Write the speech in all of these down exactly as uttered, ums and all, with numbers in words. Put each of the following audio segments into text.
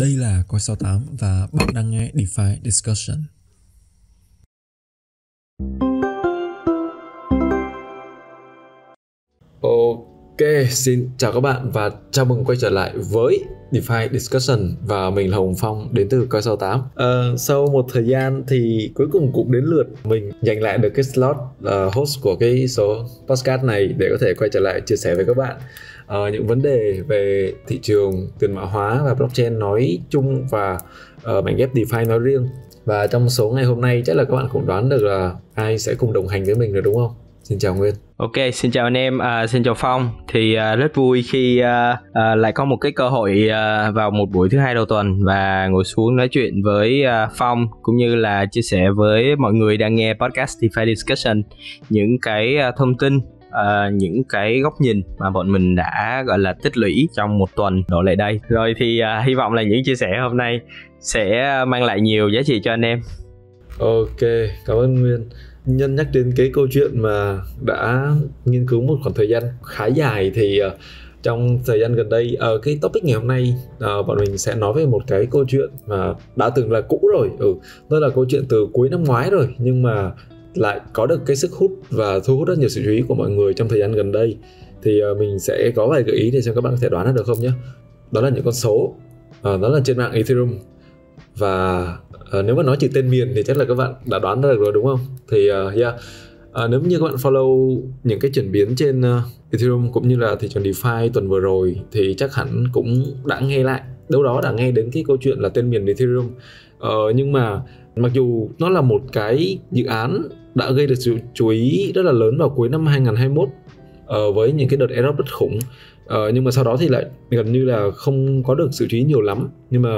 Đây là Coin sáu tám và bạn đang nghe DeFi Discussion. Ok, xin chào các bạn và chào mừng quay trở lại với DeFi Discussion. Và mình là Hồng Phong đến từ Coin sáu tám. uh, Sau một thời gian thì cuối cùng cũng đến lượt mình giành lại được cái slot uh, host của cái số podcast này để có thể quay trở lại chia sẻ với các bạn Uh, những vấn đề về thị trường tiền mã hóa và blockchain nói chung và uh, mảnh ghép DeFi nói riêng. Và trong số ngày hôm nay chắc là các bạn cũng đoán được là ai sẽ cùng đồng hành với mình rồi đúng không? Xin chào Nguyên. Ok, xin chào anh em, à, xin chào Phong. Thì à, rất vui khi à, à, lại có một cái cơ hội à, vào một buổi thứ hai đầu tuần và ngồi xuống nói chuyện với à, Phong cũng như là chia sẻ với mọi người đang nghe podcast DeFi Discussion những cái à, thông tin, Uh, những cái góc nhìn mà bọn mình đã gọi là tích lũy trong một tuần đổ lại đây. Rồi thì uh, hy vọng là những chia sẻ hôm nay sẽ mang lại nhiều giá trị cho anh em. Ok, cảm ơn Nguyên. Nhân nhắc đến cái câu chuyện mà đã nghiên cứu một khoảng thời gian khá dài thì uh, trong thời gian gần đây, uh, cái topic ngày hôm nay uh, bọn mình sẽ nói về một cái câu chuyện mà đã từng là cũ rồi. Ừ, đó là câu chuyện từ cuối năm ngoái rồi, nhưng mà lại có được cái sức hút và thu hút rất nhiều sự chú ý của mọi người trong thời gian gần đây. Thì mình sẽ có vài gợi ý để cho các bạn có thể đoán được không nhé. Đó là những con số, đó là trên mạng Ethereum. Và nếu mà nói chỉ tên miền thì chắc là các bạn đã đoán được rồi đúng không? Thì yeah, nếu như các bạn follow những cái chuyển biến trên Ethereum cũng như là thị trường DeFi tuần vừa rồi thì chắc hẳn cũng đã nghe lại, đâu đó đã nghe đến cái câu chuyện là tên miền Ethereum. Nhưng mà mặc dù nó là một cái dự án đã gây được sự chú ý rất là lớn vào cuối năm hai nghìn không trăm hai mươi mốt uh, với những cái đợt airdrop rất khủng, uh, nhưng mà sau đó thì lại gần như là không có được sự chú ý nhiều lắm. Nhưng mà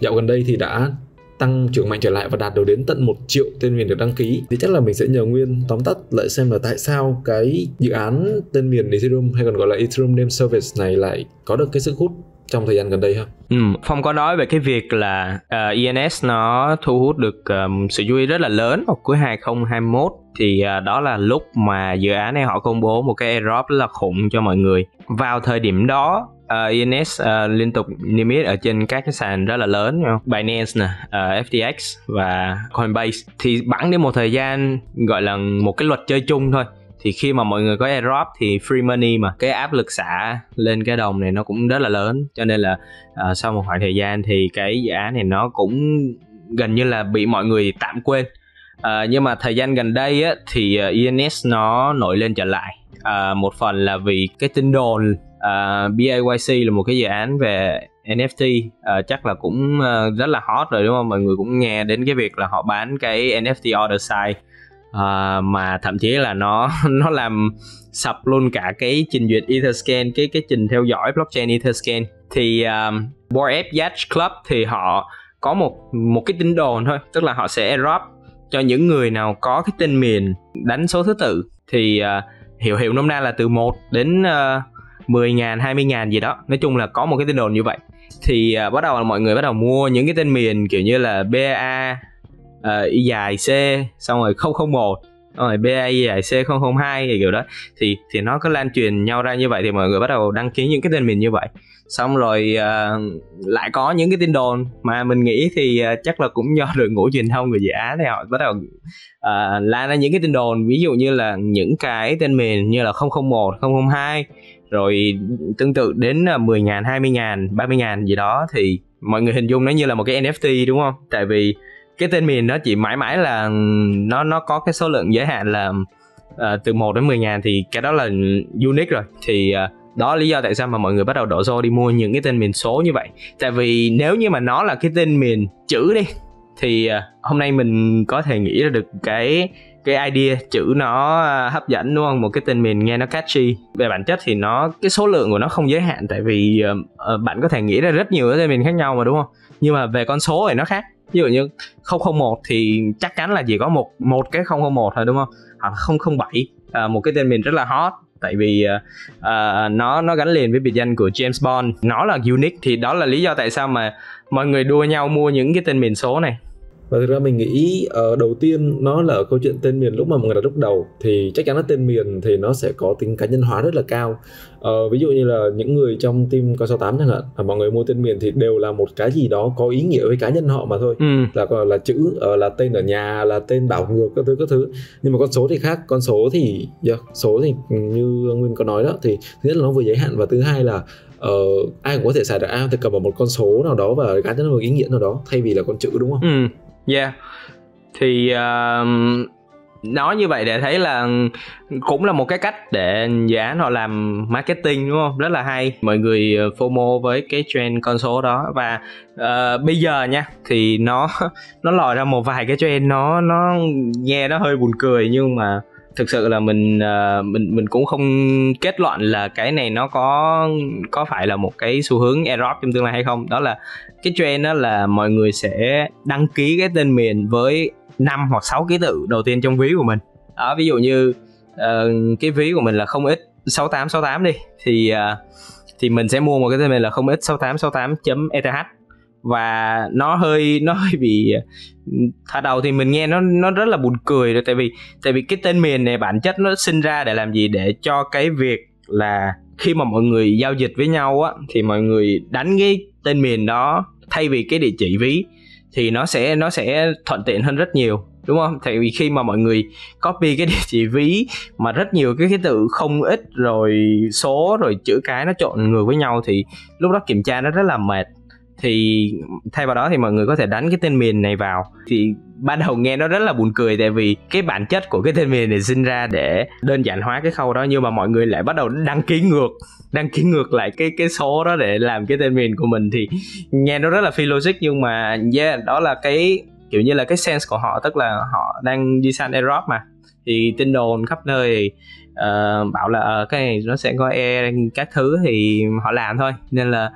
dạo gần đây thì đã tăng trưởng mạnh trở lại và đạt được đến tận một triệu tên miền được đăng ký. Thì chắc là mình sẽ nhờ Nguyên tóm tắt lại xem là tại sao cái dự án tên miền Ethereum hay còn gọi là Ethereum Name Service này lại có được cái sức hút trong thời gian gần đây ha. Ừ, Phong có nói về cái việc là uh, e en ét nó thu hút được um, sự chú ý rất là lớn vào cuối hai nghìn không trăm hai mươi mốt. Thì uh, đó là lúc mà dự án này họ công bố một cái airdrop rất là khủng cho mọi người. Vào thời điểm đó uh, e en ét uh, liên tục niêm yết ở trên các cái sàn rất là lớn, Binance nè, uh, ép tê ích và Coinbase. Thì bẵng đến một thời gian gọi là một cái luật chơi chung thôi. Thì khi mà mọi người có airdrop thì free money mà, cái áp lực xả lên cái đồng này nó cũng rất là lớn. Cho nên là uh, sau một khoảng thời gian thì cái dự án này nó cũng gần như là bị mọi người tạm quên. uh, Nhưng mà thời gian gần đây á, thì e en ét nó nổi lên trở lại. uh, Một phần là vì cái tin đồn uh, bê a y xê là một cái dự án về en ép tê uh, chắc là cũng uh, rất là hot rồi đúng không? Mọi người cũng nghe đến cái việc là họ bán cái en ép tê order size. Uh, mà thậm chí là nó nó làm sập luôn cả cái trình duyệt Etherscan, cái cái trình theo dõi blockchain Etherscan. Thì um, Bored Ape Yacht Club thì họ có một một cái tin đồn thôi, tức là họ sẽ airdrop cho những người nào có cái tên miền đánh số thứ tự. Thì uh, hiểu hiểu nôm na là từ một đến uh, mười nghìn, hai mươi nghìn gì đó. Nói chung là có một cái tin đồn như vậy. Thì uh, bắt đầu là mọi người bắt đầu mua những cái tên miền kiểu như là ba Uh, y dài C xong rồi không không một xong rồi ba y dài C không không hai thì kiểu đó. Thì thì nó cứ lan truyền nhau ra như vậy thì mọi người bắt đầu đăng ký những cái tên miền như vậy. Xong rồi uh, lại có những cái tin đồn mà mình nghĩ thì uh, chắc là cũng do đội ngũ truyền thông của dự án thì họ bắt đầu uh, lan ra những cái tin đồn, ví dụ như là những cái tên miền như là không không một, không không hai rồi tương tự đến mười nghìn, hai mươi nghìn, ba mươi nghìn gì đó. Thì mọi người hình dung nó như là một cái en ép tê đúng không? Tại vì cái tên miền nó chỉ mãi mãi là nó nó có cái số lượng giới hạn là uh, từ một đến mười nghìn, thì cái đó là unique rồi. Thì uh, đó là lý do tại sao mà mọi người bắt đầu đổ xô đi mua những cái tên miền số như vậy. Tại vì nếu như mà nó là cái tên miền chữ đi thì uh, hôm nay mình có thể nghĩ ra được cái cái idea chữ nó uh, hấp dẫn đúng không? Một cái tên miền nghe nó catchy. Về bản chất thì nó cái số lượng của nó không giới hạn, tại vì uh, uh, bạn có thể nghĩ ra rất nhiều cái tên miền khác nhau mà đúng không? Nhưng mà về con số thì nó khác. Ví dụ như không không một thì chắc chắn là chỉ có một một cái không không một thôi đúng không? Hoặc không không bảy, à, một cái tên miền rất là hot tại vì uh, nó nó gắn liền với biệt danh của James Bond, nó là unique. Thì đó là lý do tại sao mà mọi người đua nhau mua những cái tên miền số này. Và thực ra mình nghĩ uh, đầu tiên nó là ở câu chuyện tên miền. Lúc mà mọi người đặt lúc đầu thì chắc chắn là tên miền thì nó sẽ có tính cá nhân hóa rất là cao. Uh, ví dụ như là những người trong team coin sáu tám chẳng hạn, mọi người mua tên miền thì đều là một cái gì đó có ý nghĩa với cá nhân họ mà thôi. Ừ. Là là chữ, uh, là tên ở nhà, là tên đảo ngược các thứ các thứ. Nhưng mà con số thì khác, con số thì yeah, số thì như Nguyên có nói đó, thì thứ nhất là nó vừa giới hạn và thứ hai là uh, ai cũng có thể xài được, ai thì cầm vào một con số nào đó và cá nhân một ý nghĩa nào đó thay vì là con chữ, đúng không? Ừ. Yeah. Thì uh, nói như vậy để thấy là cũng là một cái cách để dự án họ làm marketing, đúng không? Rất là hay. Mọi người FOMO với cái trend con số đó. Và uh, bây giờ nha, thì nó nó lòi ra một vài cái trend nó nó nghe nó hơi buồn cười, nhưng mà thực sự là mình uh, mình mình cũng không kết luận là cái này nó có có phải là một cái xu hướng error trong tương lai hay không. Đó là cái trend đó là mọi người sẽ đăng ký cái tên miền với năm hoặc sáu ký tự đầu tiên trong ví của mình. Đó, ví dụ như uh, cái ví của mình là không x sáu tám sáu tám đi, thì uh, thì mình sẽ mua một cái tên miền là không x sáu tám sáu tám chấm e t h. Và nó hơi nó hơi bị, thật đầu thì mình nghe nó nó rất là buồn cười rồi, tại vì tại vì cái tên miền này bản chất nó sinh ra để làm gì, để cho cái việc là khi mà mọi người giao dịch với nhau á thì mọi người đánh cái tên miền đó thay vì cái địa chỉ ví thì nó sẽ nó sẽ thuận tiện hơn rất nhiều, đúng không? Tại vì khi mà mọi người copy cái địa chỉ ví mà rất nhiều cái ký tự không ít rồi số rồi chữ cái nó trộn ngược với nhau thì lúc đó kiểm tra nó rất là mệt. Thì thay vào đó thì mọi người có thể đánh cái tên miền này vào. Thì ban đầu nghe nó rất là buồn cười, tại vì cái bản chất của cái tên miền này sinh ra để đơn giản hóa cái khâu đó, nhưng mà mọi người lại bắt đầu đăng ký ngược đăng ký ngược lại cái cái số đó để làm cái tên miền của mình. Thì nghe nó rất là phi logic, nhưng mà yeah, đó là cái kiểu như là cái sense của họ, tức là họ đang đi săn airdrop mà. Thì tin đồn khắp nơi uh, bảo là uh, cái này nó sẽ có e các thứ thì họ làm thôi, nên là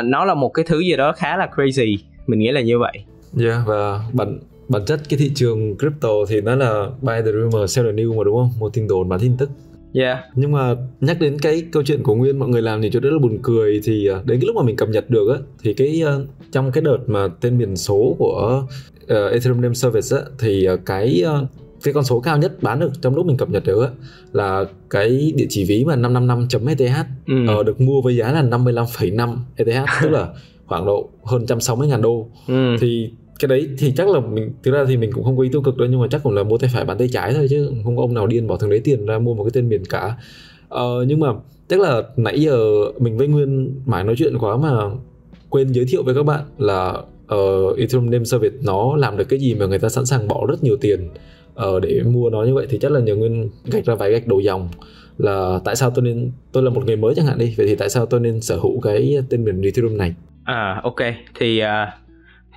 Uh, nó là một cái thứ gì đó khá là crazy, mình nghĩ là như vậy. Yeah, và bản bản chất cái thị trường crypto thì nó là buy the rumor, sell the news mà, đúng không? Mua tin đồn, bán tin tức. Yeah. Nhưng mà nhắc đến cái câu chuyện của Nguyên, mọi người làm thì chỗ rất là buồn cười. Thì đến cái lúc mà mình cập nhật được á, thì cái trong cái đợt mà tên miền số của uh, Ethereum Name Service á, thì cái uh, cái con số cao nhất bán được trong lúc mình cập nhật được á, là cái địa chỉ ví mà năm trăm năm mươi lăm chấm e t h ừ. ờ, được mua với giá là năm mươi lăm phẩy năm e t h tức là khoảng độ hơn một trăm sáu mươi ngàn đô. ừ. Thì cái đấy thì chắc là mình, thực ra thì mình cũng không có ý tiêu cực đâu, nhưng mà chắc cũng là mua tay phải bán tay trái thôi, chứ không có ông nào điên bỏ thằng đấy tiền ra mua một cái tên miền cả. Ờ, nhưng mà chắc là nãy giờ mình với Nguyên mãi nói chuyện quá mà quên giới thiệu với các bạn là uh, Ethereum Name Service nó làm được cái gì mà người ta sẵn sàng bỏ rất nhiều tiền Ờ, để mua nó như vậy. Thì chắc là nhờ Nguyên gạch ra vài gạch đầu dòng là tại sao tôi nên, tôi là một người mới chẳng hạn đi, vậy thì tại sao tôi nên sở hữu cái tên miền Ethereum này? À ok, thì uh,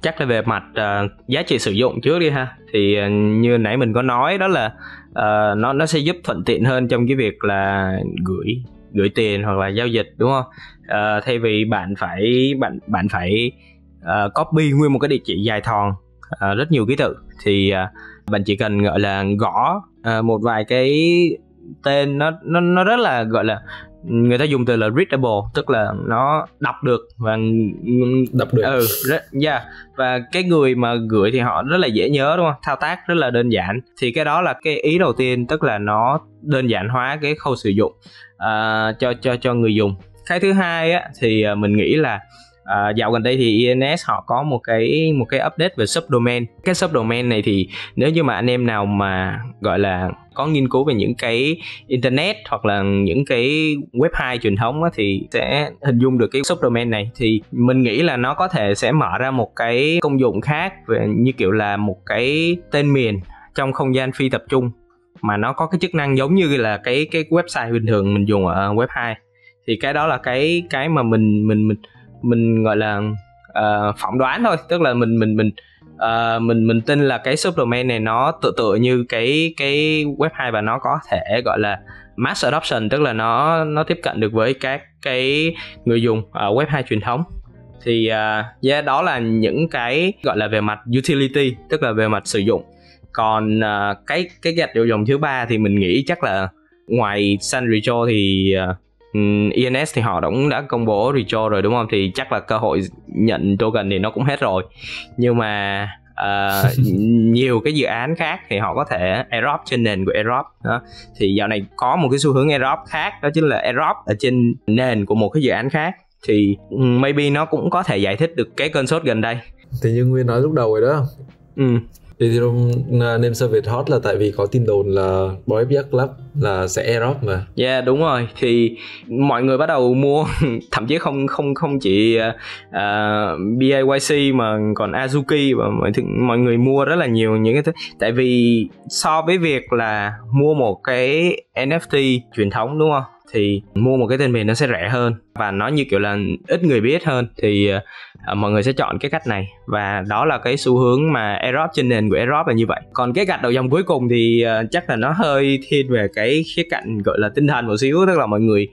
chắc là về mặt uh, giá trị sử dụng trước đi ha. Thì uh, như nãy mình có nói đó là uh, nó nó sẽ giúp thuận tiện hơn trong cái việc là gửi gửi tiền hoặc là giao dịch, đúng không? Uh, thay vì bạn phải bạn bạn phải uh, copy nguyên một cái địa chỉ dài thòn uh, rất nhiều ký tự, thì uh, bạn chỉ cần gọi là gõ uh, một vài cái tên nó nó nó rất là, gọi là người ta dùng từ là readable, tức là nó đọc được và đọc được. Ừ, yeah. Và cái người mà gửi thì họ rất là dễ nhớ, đúng không? Thao tác rất là đơn giản. Thì cái đó là cái ý đầu tiên, tức là nó đơn giản hóa cái khâu sử dụng uh, cho cho cho người dùng. Cái thứ hai á, thì mình nghĩ là À, dạo gần đây thì e en ét họ có một cái một cái update về subdomain. Cái subdomain này thì nếu như mà anh em nào mà gọi là có nghiên cứu về những cái internet hoặc là những cái web hai truyền thống á, thì sẽ hình dung được cái subdomain này. Thì mình nghĩ là nó có thể sẽ mở ra một cái công dụng khác, như kiểu là một cái tên miền trong không gian phi tập trung mà nó có cái chức năng giống như là cái cái website bình thường mình dùng ở web hai. Thì cái đó là cái cái mà mình mình mình mình gọi là uh, phỏng đoán thôi, tức là mình mình mình uh, mình mình tin là cái subdomain này nó tự tự như cái cái web hai và nó có thể gọi là mass adoption, tức là nó nó tiếp cận được với các cái người dùng ở web hai truyền thống. Thì uh, yeah, đó là những cái gọi là về mặt utility, tức là về mặt sử dụng. Còn uh, cái cái gạch đầu dòng thứ ba thì mình nghĩ chắc là ngoài San Richo thì uh, e en ét thì họ cũng đã công bố retro rồi, đúng không? Thì chắc là cơ hội nhận token thì nó cũng hết rồi. Nhưng mà Uh, nhiều cái dự án khác thì họ có thể airdrop trên nền của airdrop đó. Thì dạo này có một cái xu hướng airdrop khác, đó chính là airdrop ở trên nền của một cái dự án khác, thì maybe nó cũng có thể giải thích được cái cơn sốt gần đây. Thì như Nguyên nói lúc đầu rồi đó, ừ. Ethereum Name Service hot là tại vì có tin đồn là bê a y xê Club là sẽ airdrop mà. Yeah, đúng rồi. Thì mọi người bắt đầu mua, thậm chí không không không chỉ uh, bê a y xê mà còn Azuki, và mọi, mọi người mua rất là nhiều những cái thứ. Tại vì so với việc là mua một cái en ép tê truyền thống, đúng không? Thì mua một cái tên miền nó sẽ rẻ hơn và nó như kiểu là ít người biết hơn, thì uh, mọi người sẽ chọn cái cách này, và đó là cái xu hướng mà airdrop trên nền của airdrop là như vậy. Còn cái gạch đầu dòng cuối cùng thì uh, chắc là nó hơi thiên về cái khía cạnh gọi là tinh thần một xíu, tức là mọi người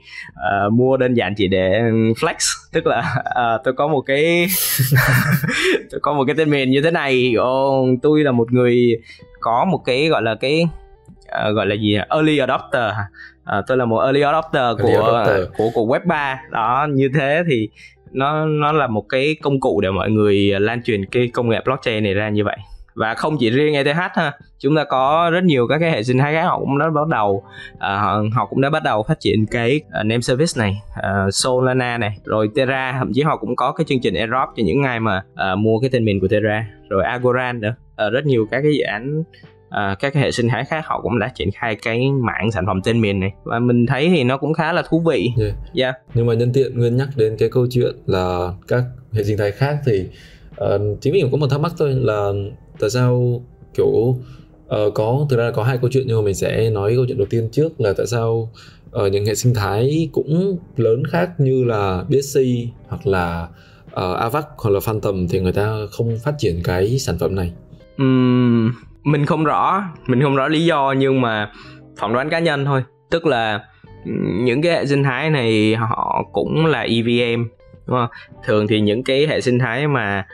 uh, mua đơn giản chỉ để flex, tức là uh, tôi có một cái tôi có một cái tên miền như thế này, oh, tôi là một người có một cái gọi là cái uh, gọi là gì early adopter. À, tôi là một early adopter, early của, adopter. Của của web ba đó, như thế thì nó nó là một cái công cụ để mọi người lan truyền cái công nghệ blockchain này ra như vậy. Và không chỉ riêng e tê hát ha, chúng ta có rất nhiều các cái hệ sinh thái khác họ cũng đã bắt đầu à, họ, họ cũng đã bắt đầu phát triển cái uh, name service này, uh, Solana này, rồi Terra, thậm chí họ cũng có cái chương trình airdrop cho những ai mà uh, mua cái tên miền của Terra, rồi Agoran nữa, uh, rất nhiều các cái dự án. À, các cái hệ sinh thái khác họ cũng đã triển khai cái mảng sản phẩm tên miền này, và mình thấy thì nó cũng khá là thú vị. Yeah. Yeah. Nhưng mà nhân tiện Nguyên nhắc đến cái câu chuyện là các hệ sinh thái khác thì uh, chính mình cũng có một thắc mắc thôi, là tại sao kiểu uh, có thực ra là có hai câu chuyện, nhưng mà mình sẽ nói câu chuyện đầu tiên trước, là tại sao uh, những hệ sinh thái cũng lớn khác như là bê a y xê hoặc là uh, a vê a xê hoặc là Phantom thì người ta không phát triển cái sản phẩm này. Uhm... Mình không rõ, mình không rõ lý do, nhưng mà phỏng đoán cá nhân thôi. Tức là những cái hệ sinh thái này họ cũng là e vê em, đúng không? Thường thì những cái hệ sinh thái mà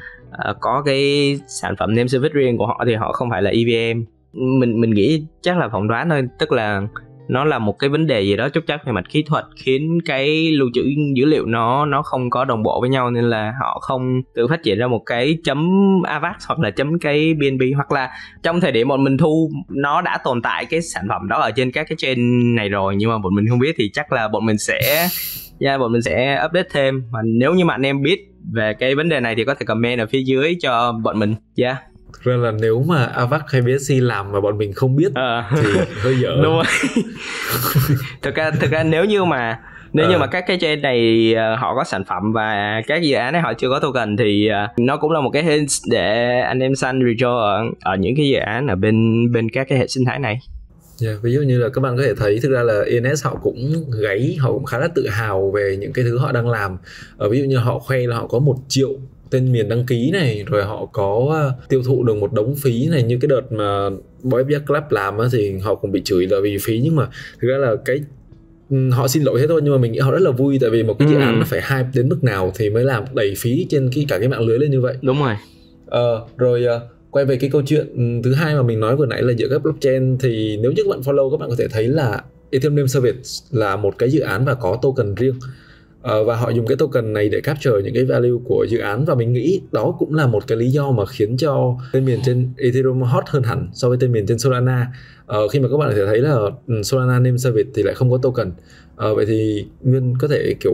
uh, có cái sản phẩm name service riêng của họ thì họ không phải là e vê em. Mình mình nghĩ chắc là phỏng đoán thôi, tức là nó là một cái vấn đề gì đó chút chắc về mặt kỹ thuật, khiến cái lưu trữ dữ liệu nó nó không có đồng bộ với nhau, nên là họ không tự phát triển ra một cái chấm a vê a xê hoặc là chấm cái bê en bê, hoặc là trong thời điểm bọn mình thu nó đã tồn tại cái sản phẩm đó ở trên các cái chain này rồi, nhưng mà bọn mình không biết, thì chắc là bọn mình sẽ yeah, bọn mình sẽ update thêm. Và nếu như mà anh em biết về cái vấn đề này thì có thể comment ở phía dưới cho bọn mình. Dạ. Yeah. Thực ra là nếu mà a vê a xê hay bê a xê làm mà bọn mình không biết à. Thì hơi dở. Đúng rồi. Thực ra, thực ra nếu như mà Nếu à. như mà các cái chain này họ có sản phẩm và các dự án này họ chưa có token, thì nó cũng là một cái hint để anh em săn rejoin ở, ở những cái dự án ở bên bên các cái hệ sinh thái này. Yeah, ví dụ như là các bạn có thể thấy thực ra là e en ét họ cũng gáy, họ cũng khá là tự hào về những cái thứ họ đang làm. Ví dụ như họ khoe là họ có một triệu tên miền đăng ký này, rồi họ có tiêu thụ được một đống phí này. Như cái đợt mà bê a y xê Club làm thì họ cũng bị chửi là vì phí, nhưng mà thực ra là cái họ xin lỗi hết thôi, nhưng mà mình nghĩ họ rất là vui, tại vì một cái dự án nó phải hype đến mức nào thì mới làm đẩy phí trên cái, cả cái mạng lưới lên như vậy. Đúng rồi. Ờ, rồi quay về cái câu chuyện thứ hai mà mình nói vừa nãy là giữa các blockchain, thì nếu như các bạn follow, các bạn có thể thấy là Ethereum Name Service là một cái dự án và có token riêng. Và họ dùng cái token này để capture những cái value của dự án, và mình nghĩ đó cũng là một cái lý do mà khiến cho tên miền trên Ethereum hot hơn hẳn so với tên miền trên Solana. Ờ, khi mà các bạn có thể thấy là Solana Name Service thì lại không có token. Ờ, vậy thì Nguyên có thể kiểu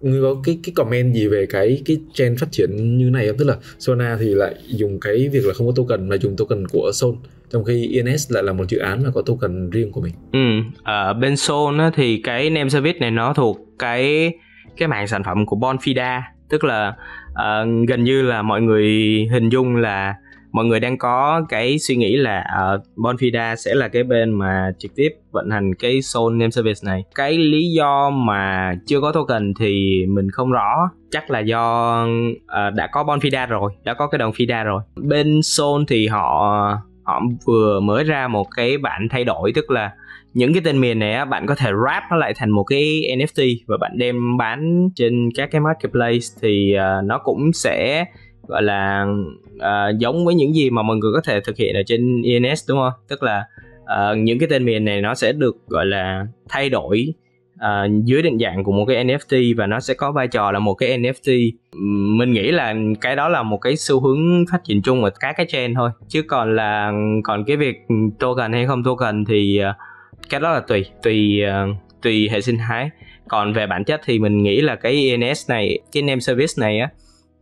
Nguyên có cái, cái comment gì về cái, cái trend phát triển như này không? Tức là Solana thì lại dùng cái việc là không có token mà dùng token của Sol, trong khi e en ét lại là một dự án mà có token riêng của mình. Ừ, ở bên Sol á, thì cái Name Service này nó thuộc cái cái mảng sản phẩm của Bonfida, tức là uh, gần như là mọi người hình dung là mọi người đang có cái suy nghĩ là uh, Bonfida sẽ là cái bên mà trực tiếp vận hành cái Sol Name Service này. Cái lý do mà chưa có token thì mình không rõ, chắc là do uh, đã có Bonfida rồi, đã có cái đồng Fida rồi. Bên Sol thì họ họ vừa mới ra một cái bản thay đổi, tức là những cái tên miền này bạn có thể wrap nó lại thành một cái en ép tê và bạn đem bán trên các cái marketplace, thì uh, nó cũng sẽ gọi là uh, giống với những gì mà mọi người có thể thực hiện ở trên e en ét, đúng không? Tức là uh, những cái tên miền này nó sẽ được gọi là thay đổi à, dưới định dạng của một cái en ép tê, và nó sẽ có vai trò là một cái en ép tê. Mình nghĩ là cái đó là một cái xu hướng phát triển chung ở các cái chain thôi, chứ còn là còn cái việc token hay không token thì cái đó là tùy tùy tùy hệ sinh thái. Còn về bản chất thì mình nghĩ là cái e en ét này, cái name service này á,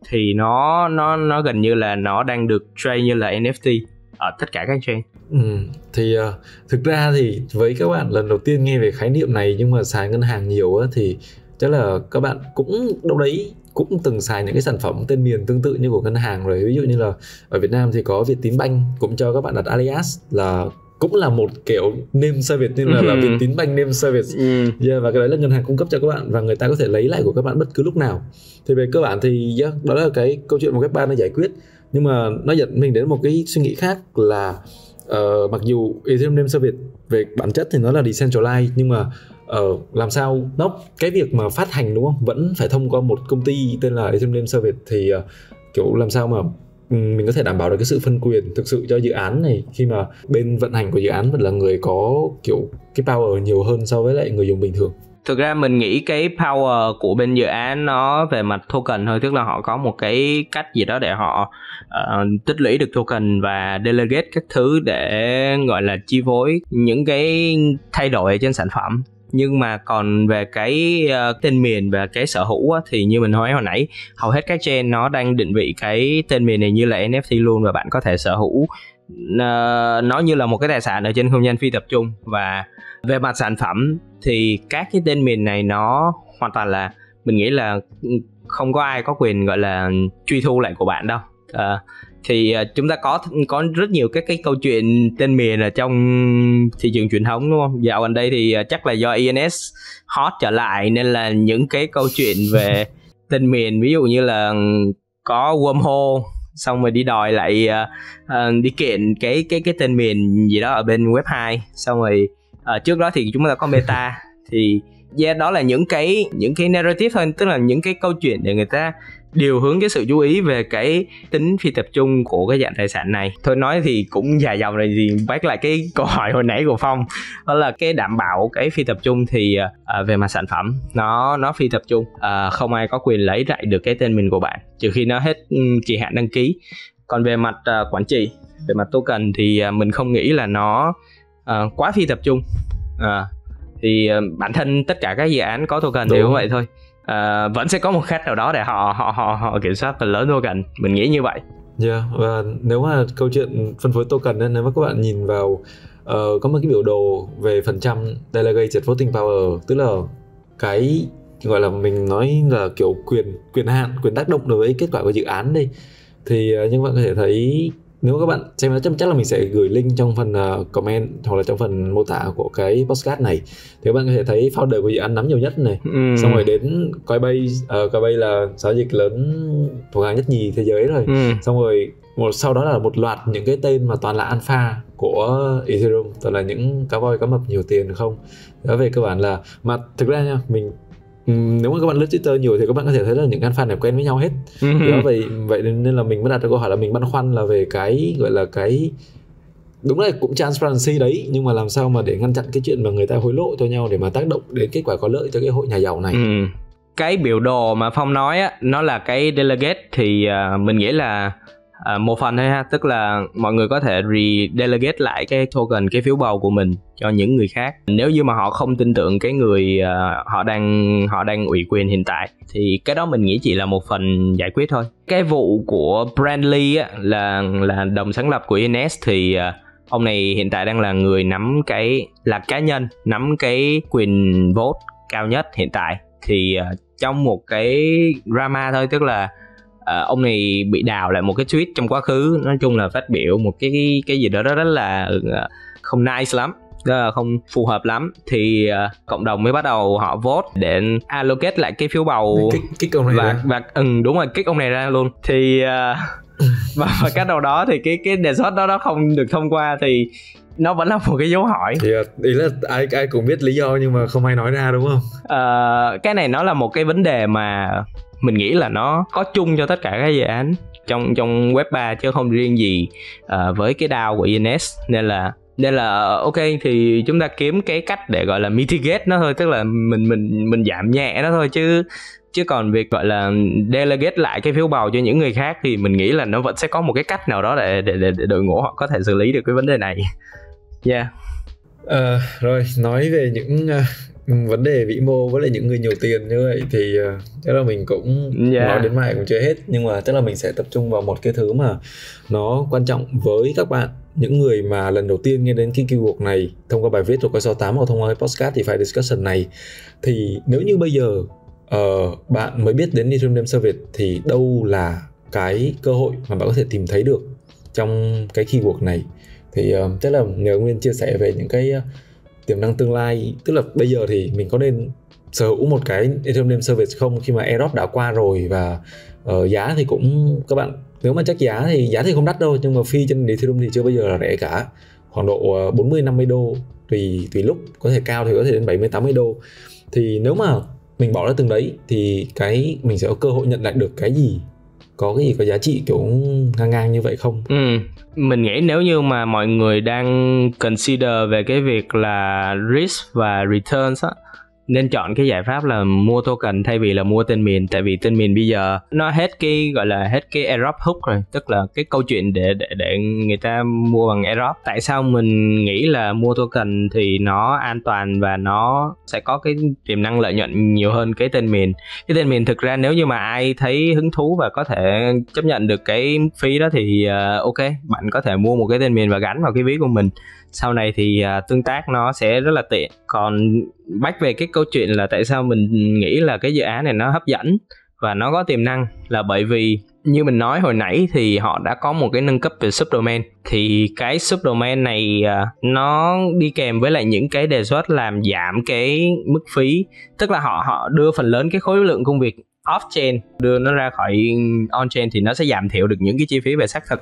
thì nó nó nó gần như là nó đang được trade như là en ép tê ở tất cả các chain. Ừ, thì uh, thực ra thì với các bạn lần đầu tiên nghe về khái niệm này nhưng mà xài ngân hàng nhiều á, thì chắc là các bạn cũng đâu đấy cũng từng xài những cái sản phẩm tên miền tương tự như của ngân hàng rồi. Ví dụ như là ở Việt Nam thì có VietinBank cũng cho các bạn đặt alias, là cũng là một kiểu name service nên là, là VietinBank Name Service. Yeah, và cái đấy là ngân hàng cung cấp cho các bạn và người ta có thể lấy lại của các bạn bất cứ lúc nào. Thì về cơ bản thì yeah, đó là cái câu chuyện mà web ba nó giải quyết. Nhưng mà nó dẫn mình đến một cái suy nghĩ khác là uh, mặc dù Ethereum Name Service về bản chất thì nó là decentralized, nhưng mà uh, làm sao nó cái việc mà phát hành, đúng không, vẫn phải thông qua một công ty tên là Ethereum Name Service. Thì uh, kiểu làm sao mà mình có thể đảm bảo được cái sự phân quyền thực sự cho dự án này, khi mà bên vận hành của dự án vẫn là người có kiểu cái power nhiều hơn so với lại người dùng bình thường. Thực ra mình nghĩ cái power của bên dự án nó về mặt token thôi, tức là họ có một cái cách gì đó để họ uh, tích lũy được token và delegate các thứ để gọi là chi phối những cái thay đổi trên sản phẩm. Nhưng mà còn về cái uh, tên miền và cái sở hữu á, thì như mình nói hồi nãy, hầu hết các chain nó đang định vị cái tên miền này như là en ép tê luôn, và bạn có thể sở hữu uh, nó như là một cái tài sản ở trên không gian phi tập trung. Và về mặt sản phẩm thì các cái tên miền này nó hoàn toàn là, mình nghĩ là không có ai có quyền gọi là truy thu lại của bạn đâu. Uh, thì uh, chúng ta có có rất nhiều các cái câu chuyện tên miền ở trong thị trường truyền thống, đúng không? Dạo gần đây thì uh, chắc là do e en ét hot trở lại nên là những cái câu chuyện về tên miền, ví dụ như là có wormhole xong rồi đi đòi lại uh, uh, đi kiện cái cái cái tên miền gì đó ở bên web hai, xong rồi uh, trước đó thì chúng ta có meta thì yeah, đó là những cái những cái narrative thôi, tức là những cái câu chuyện để người ta điều hướng cái sự chú ý về cái tính phi tập trung của cái dạng tài sản này. Thôi nói thì cũng dài dòng rồi, gì bắt lại cái câu hỏi hồi nãy của Phong, đó là cái đảm bảo cái phi tập trung thì à, về mặt sản phẩm nó nó phi tập trung, à, không ai có quyền lấy lại được cái tên mình của bạn trừ khi nó hết kỳ hạn đăng ký. Còn về mặt à, quản trị, về mặt token thì à, mình không nghĩ là nó à, quá phi tập trung. À, thì à, bản thân tất cả các dự án có token đúng, đều vậy thôi. À, vẫn sẽ có một khách nào đó để họ họ họ họ kiểm soát phần lớn token, mình nghĩ như vậy. Yeah, và nếu mà câu chuyện phân phối token nên nếu mà các bạn nhìn vào uh, có một cái biểu đồ về phần trăm delegated voting power, tức là cái gọi là mình nói là kiểu quyền quyền hạn, quyền tác động đối với kết quả của dự án đây, thì uh, nhưng bạn có thể thấy nếu các bạn xem nó, chắc là mình sẽ gửi link trong phần comment hoặc là trong phần mô tả của cái podcast này, thì các bạn có thể thấy founder của dự án nắm nhiều nhất này, ừ. xong rồi đến Coinbase, uh, Coinbase là giao dịch lớn thuộc hàng nhất nhì thế giới rồi, ừ. xong rồi một, sau đó là một loạt những cái tên mà toàn là alpha của Ethereum, toàn là những cá voi cá mập nhiều tiền không. Đó về cơ bản là, mà thực ra nha, mình nếu mà các bạn lướt Twitter nhiều thì các bạn có thể thấy là những fan này quen với nhau hết. Đó, vậy vậy nên là mình mới đặt ra câu hỏi là mình băn khoăn là về cái gọi là cái đúng là cũng transparency đấy, nhưng mà làm sao mà để ngăn chặn cái chuyện mà người ta hối lộ cho nhau để mà tác động đến kết quả có lợi cho cái hội nhà giàu này. Ừ. Cái biểu đồ mà Phong nói á, nó là cái delegate thì uh, mình nghĩ là uh, một phần thôi ha, tức là mọi người có thể re-delegate lại cái token, cái phiếu bầu của mình cho những người khác nếu như mà họ không tin tưởng cái người uh, họ đang họ đang ủy quyền hiện tại. Thì cái đó mình nghĩ chỉ là một phần giải quyết thôi. Cái vụ của Brent Lee á, là là đồng sáng lập của e en ét thì uh, ông này hiện tại đang là người nắm cái là cá nhân nắm cái quyền vote cao nhất hiện tại. Thì uh, trong một cái drama thôi, tức là Uh, ông này bị đào lại một cái tweet trong quá khứ, nói chung là phát biểu một cái cái gì đó rất là uh, không nice lắm, uh, không phù hợp lắm. Thì uh, cộng đồng mới bắt đầu họ vote để allocate lại cái phiếu bầu, kích, kích ông này và, và, và ừ, đúng rồi, kích ông này ra luôn. Thì uh, và, và cái đầu đó thì cái cái đề xuất đó nó không được thông qua, thì nó vẫn là một cái dấu hỏi. Thì ý là ai ai cũng biết lý do nhưng mà không ai nói ra, đúng không? Uh, cái này nó là một cái vấn đề mà mình nghĩ là nó có chung cho tất cả các dự án trong trong web ba chứ không riêng gì uh, với cái đao của e en ét. Nên là Nên là ok, thì chúng ta kiếm cái cách để gọi là mitigate nó thôi, tức là mình mình mình giảm nhẹ nó thôi, chứ chứ còn việc gọi là delegate lại cái phiếu bầu cho những người khác thì mình nghĩ là nó vẫn sẽ có một cái cách nào đó để để để, để đội ngũ họ có thể xử lý được cái vấn đề này. Yeah. À, rồi nói về những uh, vấn đề vĩ mô với lại những người nhiều tiền như vậy thì uh, chắc là mình cũng yeah. nói đến mai cũng chưa hết, nhưng mà chắc là mình sẽ tập trung vào một cái thứ mà nó quan trọng với các bạn, những người mà lần đầu tiên nghe đến cái keyword này thông qua bài viết của Coin sáu tám hoặc thông qua podcast DeFi Discussion này. Thì nếu như bây giờ uh, bạn mới biết đến Ethereum Name Service thì đâu là cái cơ hội mà bạn có thể tìm thấy được trong cái keyword này? Thì uh, chắc là nhờ Nguyên chia sẻ về những cái uh, tiềm năng tương lai. Tức là bây giờ thì mình có nên sở hữu một cái Ethereum Name Service không, khi mà airdrop đã qua rồi? Và uh, giá thì cũng, các bạn nếu mà chắc giá thì giá thì không đắt đâu, nhưng mà fee trên Ethereum thì chưa bây giờ là rẻ cả, khoảng độ uh, bốn mươi năm mươi đô, tùy tùy lúc, có thể cao thì có thể đến bảy mươi tám mươi đô. Thì nếu mà mình bỏ ra từng đấy thì cái mình sẽ có cơ hội nhận lại được cái gì, có cái gì có giá trị kiểu ngang ngang như vậy không? Ừ. Mình nghĩ nếu như mà mọi người đang consider về cái việc là risk và returns á, nên chọn cái giải pháp là mua token thay vì là mua tên miền. Tại vì tên miền bây giờ nó hết cái gọi là hết cái airdrop hook rồi, tức là cái câu chuyện để để để người ta mua bằng airdrop. Tại sao mình nghĩ là mua token thì nó an toàn và nó sẽ có cái tiềm năng lợi nhuận nhiều hơn cái tên miền? Cái tên miền thực ra nếu như mà ai thấy hứng thú và có thể chấp nhận được cái phí đó thì uh, ok, bạn có thể mua một cái tên miền và gắn vào cái ví của mình, sau này thì uh, tương tác nó sẽ rất là tiện. Còn back về cái câu chuyện là tại sao mình nghĩ là cái dự án này nó hấp dẫn và nó có tiềm năng, là bởi vì như mình nói hồi nãy thì họ đã có một cái nâng cấp về subdomain. Thì cái subdomain này uh, nó đi kèm với lại những cái đề xuất làm giảm cái mức phí, tức là họ họ đưa phần lớn cái khối lượng công việc off-chain, đưa nó ra khỏi on-chain, thì nó sẽ giảm thiểu được những cái chi phí về xác thực,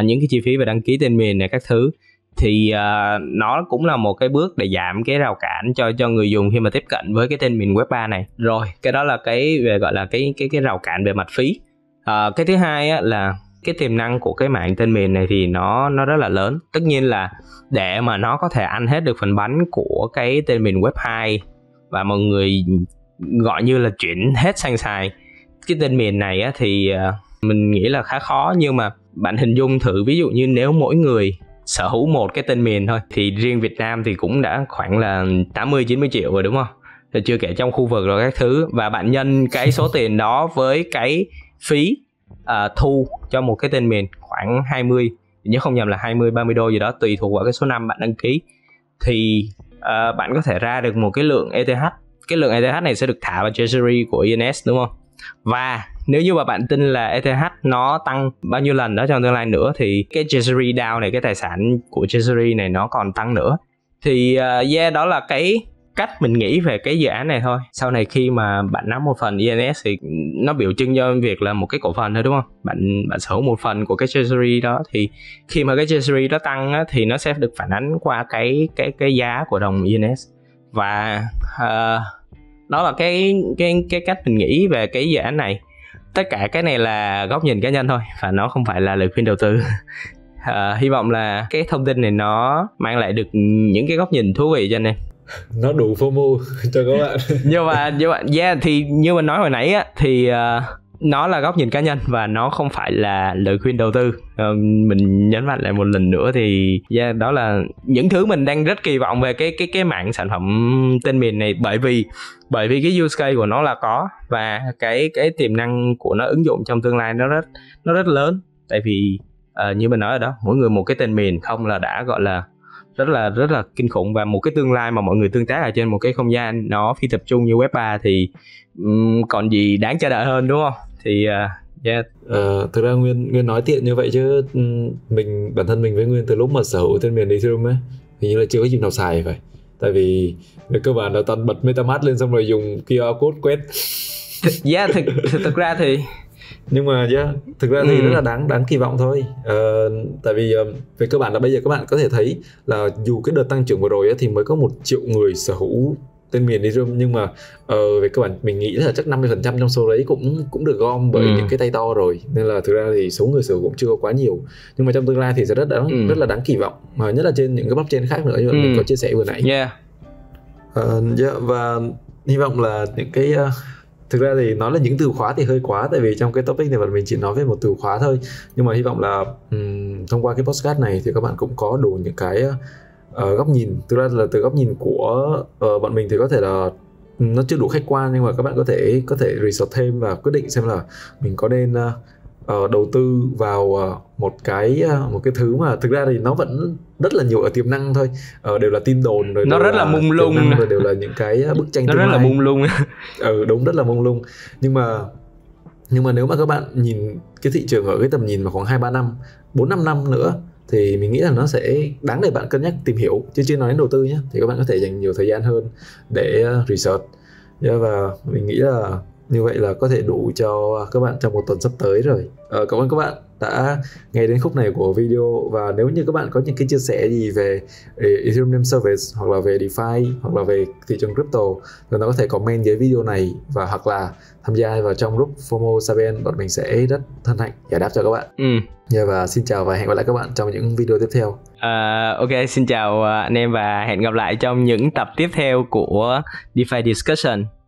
uh, những cái chi phí về đăng ký tên miền này các thứ. Thì uh, nó cũng là một cái bước để giảm cái rào cản cho cho người dùng khi mà tiếp cận với cái tên miền web ba này. Rồi, cái đó là cái về gọi là cái cái cái rào cản về mặt phí. Uh, cái thứ hai á, là cái tiềm năng của cái mạng tên miền này thì nó nó rất là lớn. Tất nhiên là để mà nó có thể ăn hết được phần bánh của cái tên miền web hai và mọi người gọi như là chuyển hết sang xài cái tên miền này á, thì uh, mình nghĩ là khá khó. Nhưng mà bạn hình dung thử, ví dụ như nếu mỗi người sở hữu một cái tên miền thôi thì riêng Việt Nam thì cũng đã khoảng là tám mươi chín mươi triệu rồi, đúng không? Rồi chưa kể trong khu vực rồi các thứ. Và bạn nhân cái số tiền đó với cái phí uh, thu cho một cái tên miền khoảng hai mươi, nếu không nhầm là hai mươi ba mươi đô gì đó, tùy thuộc vào cái số năm bạn đăng ký, thì uh, bạn có thể ra được một cái lượng e tê hát. Cái lượng e tê hát này sẽ được thả vào treasury của i en ét, đúng không? Và nếu như mà bạn tin là e tê hát nó tăng bao nhiêu lần đó trong tương lai nữa thì cái treasury DAO này, cái tài sản của treasury này nó còn tăng nữa. Thì uh, yeah, đó là cái cách mình nghĩ về cái dự án này thôi. Sau này khi mà bạn nắm một phần i en ét thì nó biểu trưng cho việc là một cái cổ phần thôi, đúng không? Bạn bạn sở hữu một phần của cái treasury đó, thì khi mà cái treasury đó tăng á, thì nó sẽ được phản ánh qua cái cái cái giá của đồng i en ét. Và uh, đó là cái cái cái cách mình nghĩ về cái dự án này. Tất cả cái này là góc nhìn cá nhân thôi và nó không phải là lời khuyên đầu tư. À, hy vọng là cái thông tin này nó mang lại được những cái góc nhìn thú vị cho anh em, nó đủ FOMO cho các bạn. Nhưng mà nhưng mà yeah, thì như mình nói hồi nãy á, thì uh, nó là góc nhìn cá nhân và nó không phải là lời khuyên đầu tư. Uh, mình nhấn mạnh lại một lần nữa thì yeah, đó là những thứ mình đang rất kỳ vọng về cái cái cái mạng sản phẩm tên miền này, bởi vì bởi vì cái use case của nó là có, và cái cái tiềm năng của nó ứng dụng trong tương lai nó rất nó rất lớn. Tại vì uh, như mình nói ở đó, mỗi người một cái tên miền không là đã gọi là rất là rất là kinh khủng. Và một cái tương lai mà mọi người tương tác ở trên một cái không gian nó phi tập trung như web ba thì um, còn gì đáng chờ đợi hơn, đúng không? Thì uh, yeah. uh, thực ra Nguyên Nguyên nói tiện như vậy chứ mình bản thân mình với Nguyên từ lúc mà sở hữu tên miền Ethereum ấy hình như là chưa có dịp nào xài vậy. Tại vì về cơ bản là toàn bật Metamask lên xong rồi dùng quy rờ code quét. Yeah, thực, thực, thực ra thì nhưng mà yeah, thực ra thì ừ. rất là đáng đáng kỳ vọng thôi. Uh, tại vì uh, về cơ bản là bây giờ các bạn có thể thấy là dù cái đợt tăng trưởng vừa rồi ấy, thì mới có một triệu người sở hữu tên miền Ethereum, nhưng mà uh, về cơ bản mình nghĩ là chắc năm mươi phần trăm trong số đấy cũng cũng được gom bởi ừ. những cái tay to rồi, nên là thực ra thì số người sử cũng chưa có quá nhiều, nhưng mà trong tương lai thì sẽ rất đáng, ừ. rất là đáng kỳ vọng, mà nhất là trên những cái blockchain khác nữa như ừ. mình có chia sẻ vừa nãy. Yeah. Uh, yeah, và hy vọng là những cái uh... thực ra thì nói là những từ khóa thì hơi quá, tại vì trong cái topic này mình chỉ nói về một từ khóa thôi, nhưng mà hy vọng là um, thông qua cái podcast này thì các bạn cũng có đủ những cái uh, góc nhìn. Thực ra là từ góc nhìn của uh, bọn mình thì có thể là nó chưa đủ khách quan, nhưng mà các bạn có thể có thể research thêm và quyết định xem là mình có nên uh, đầu tư vào uh, một cái uh, một cái thứ mà thực ra thì nó vẫn rất là nhiều ở tiềm năng thôi, ờ, đều là tin đồn rồi, nó rất là, là mông lung, rồi đều là những cái bức tranh nó rất là mông lung. Ừ, đúng, rất là mông lung. Nhưng mà nhưng mà nếu mà các bạn nhìn cái thị trường ở cái tầm nhìn mà khoảng hai ba năm, bốn năm năm nữa thì mình nghĩ là nó sẽ đáng để bạn cân nhắc tìm hiểu, chứ chưa nói đến đầu tư nhé. Thì các bạn có thể dành nhiều thời gian hơn để research. Yeah, và mình nghĩ là như vậy là có thể đủ cho các bạn trong một tuần sắp tới rồi. Ờ, cảm ơn các bạn đã nghe đến khúc này của video, và nếu như các bạn có những cái chia sẻ gì về Ethereum Name Service hoặc là về DeFi hoặc là về thị trường crypto thì nó có thể comment dưới video này, và hoặc là tham gia vào trong group FOMOSAPIENS, bọn mình sẽ rất thân hạnh giải đáp cho các bạn. Ừ. Yeah, và xin chào và hẹn gặp lại các bạn trong những video tiếp theo. Uh, ok, xin chào anh em và hẹn gặp lại trong những tập tiếp theo của DeFi Discussion.